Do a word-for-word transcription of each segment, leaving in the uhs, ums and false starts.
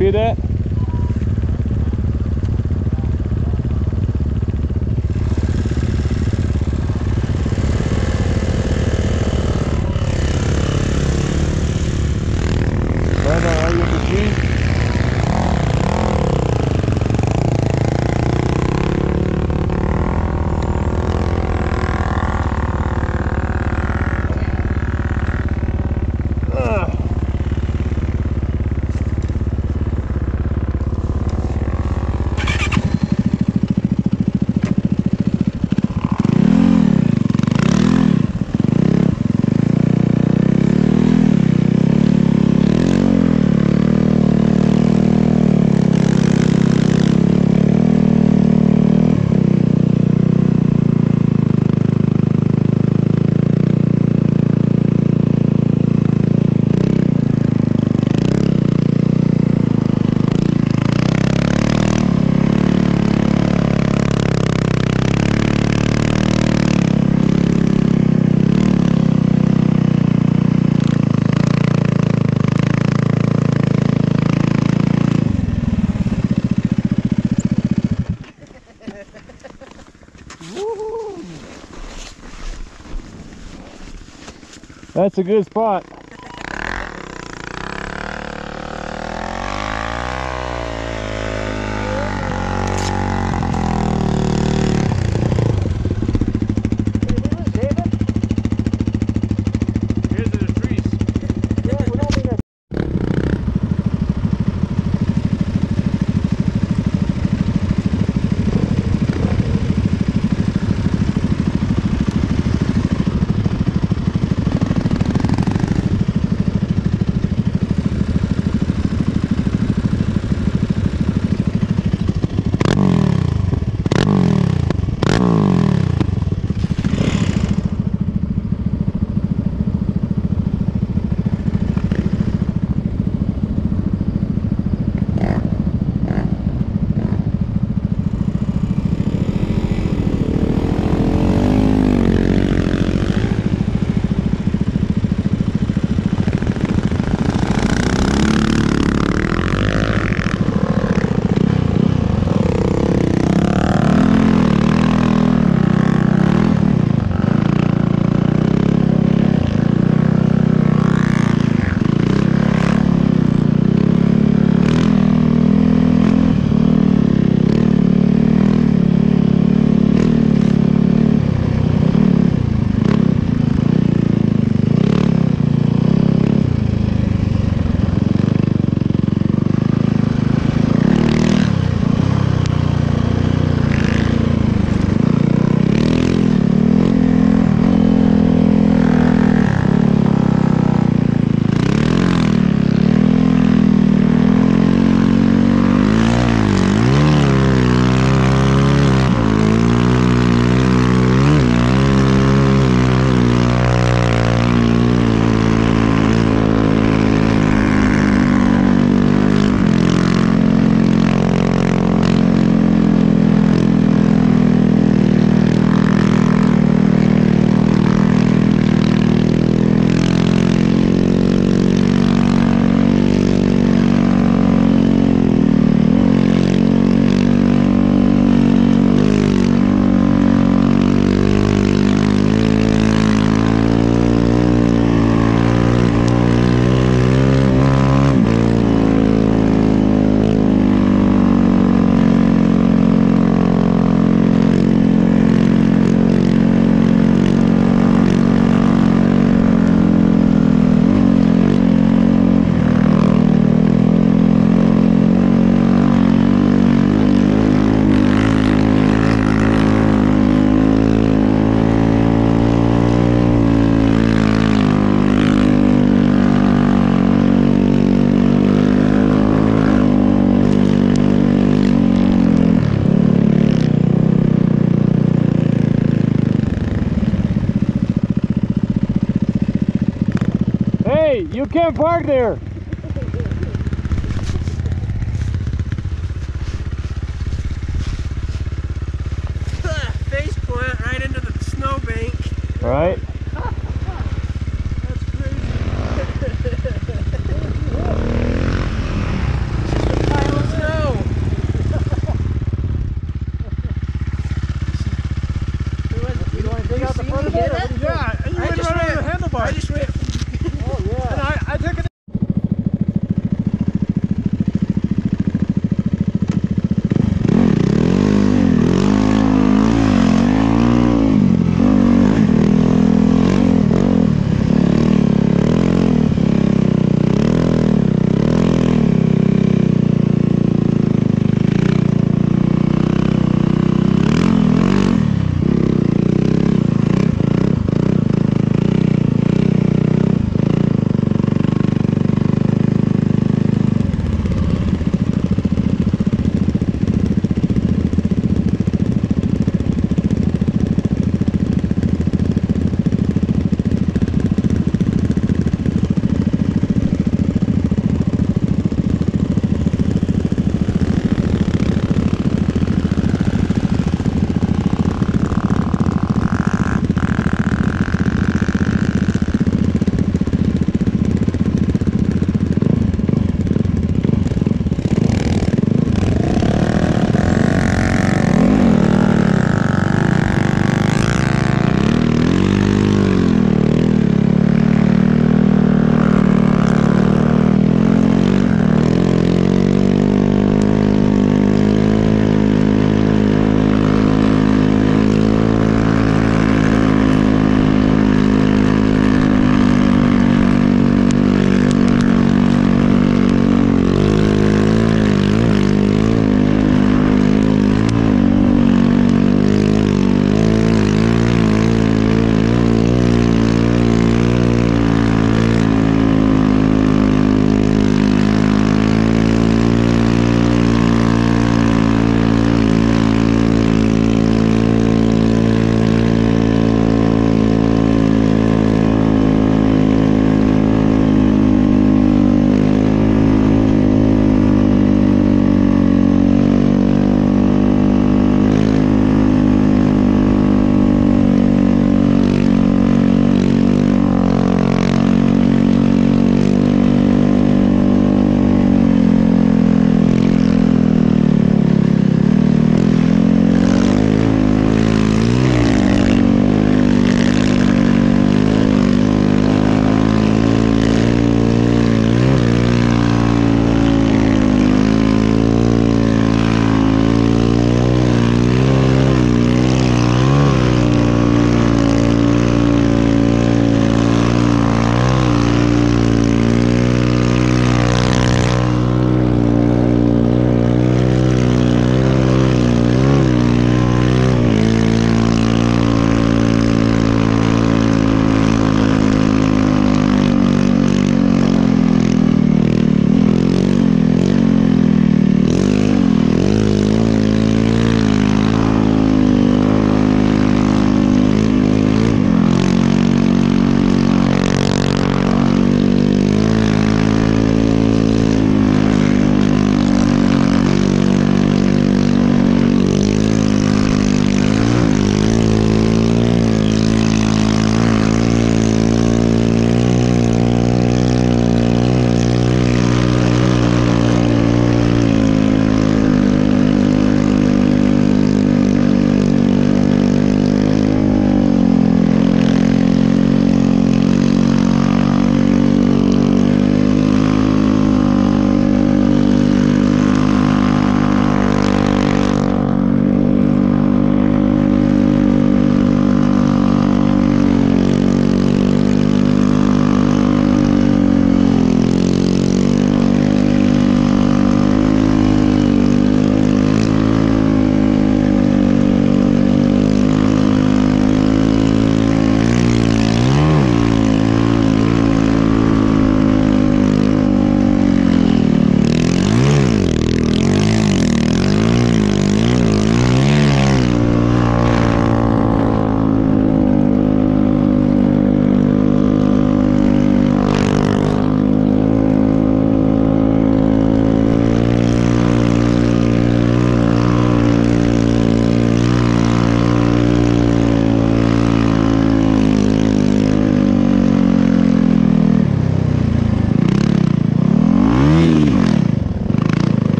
Feel that? That's a good spot. You can't park there. Face plant right into the snowbank. Right. That's crazy.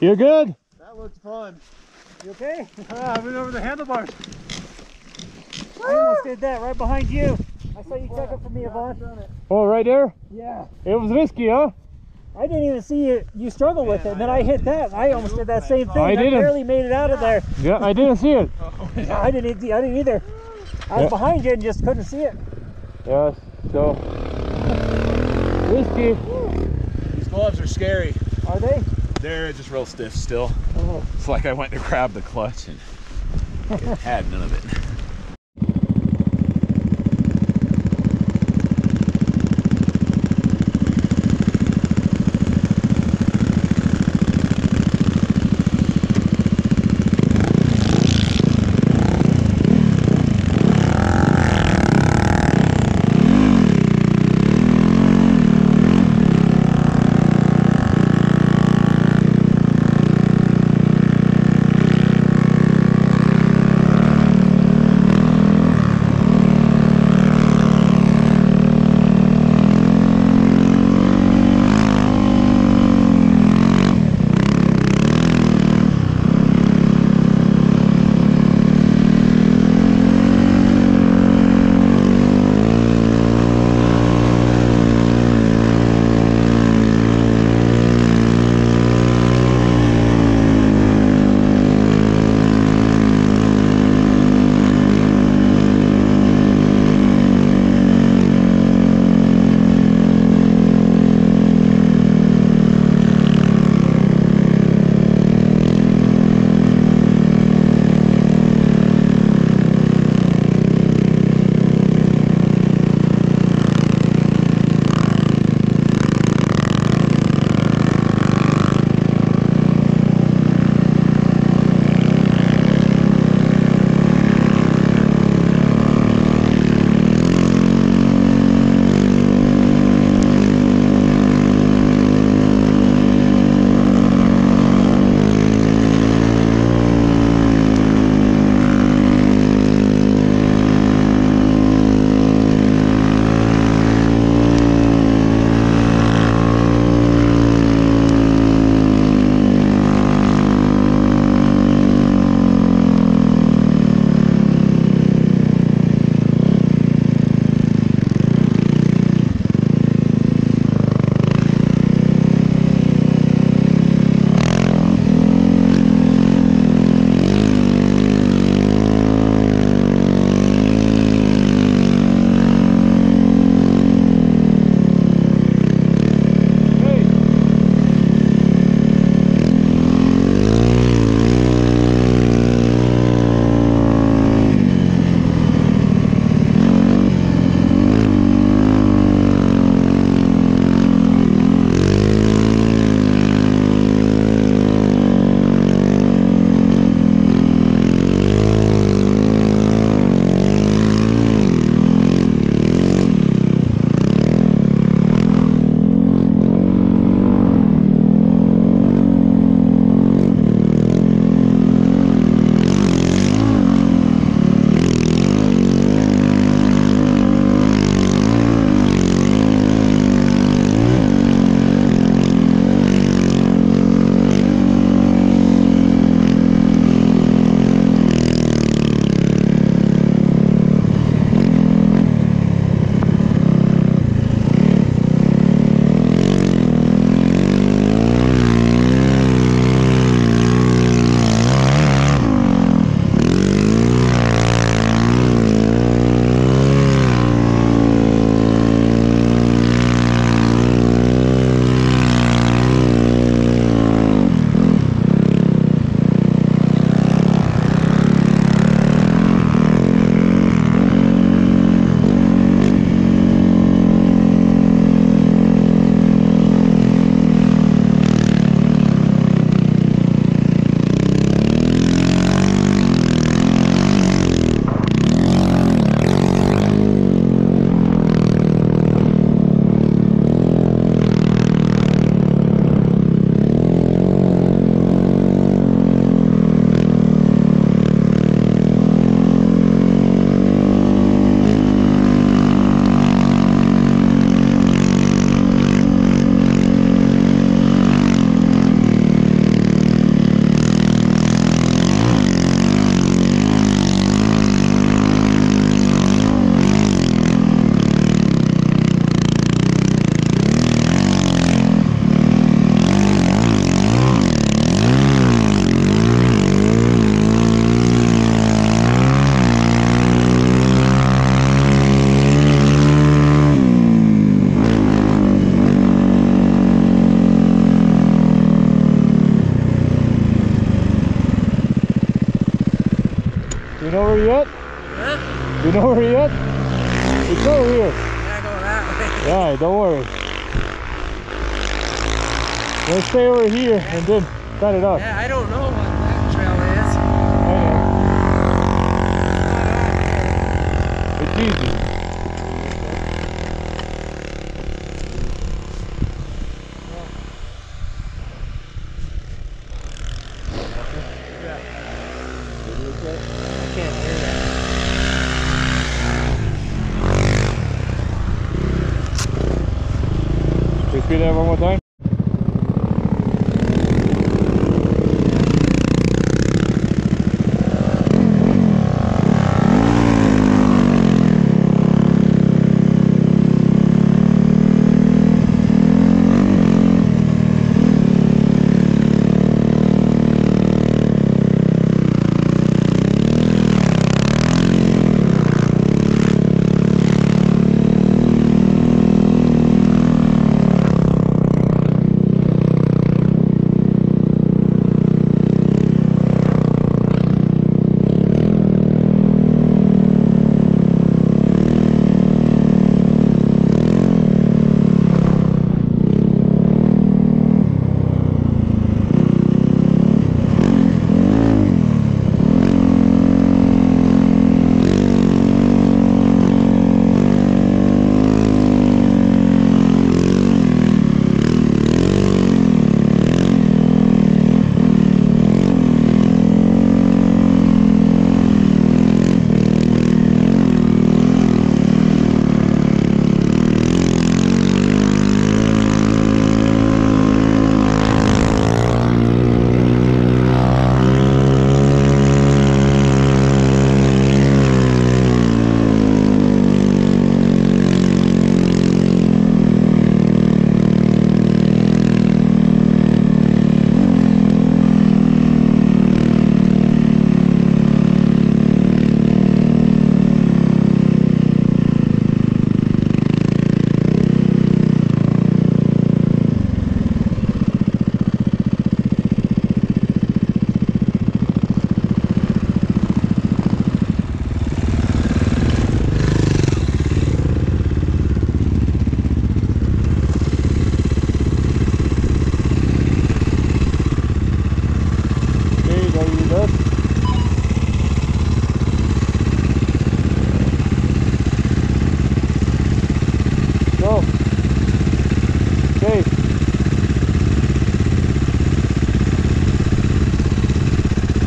You're good? That looks fun. You okay? Ah, I've been over the handlebars. Woo! I almost did that right behind you. I saw you check up for me, Yvonne. Oh, right there? Yeah. It was risky, huh? I didn't even see you, you struggle with yeah, it, and then I, I hit that. I almost did that same thing. I, I barely made it out of there. Yeah, I didn't see it. Oh, yeah. I didn't. I didn't either. I was yeah. behind you and just couldn't see it. Yes. So risky. These gloves are scary. Are they? They're just real stiff still. Oh. It's like I went to grab the clutch and it had none of it. where you're at? Huh? You know where you're at? It's over here. Yeah, go that way. Alright, don't worry. Let's stay over here yeah. and then cut it off. Yeah, I don't know what that trail is. I know. It's easy. Repeat that one more time.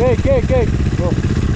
Cake, cake, cake. Go.